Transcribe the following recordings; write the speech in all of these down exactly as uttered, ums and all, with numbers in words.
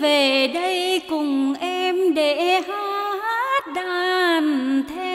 về đây cùng em để hát đàn then.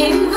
Em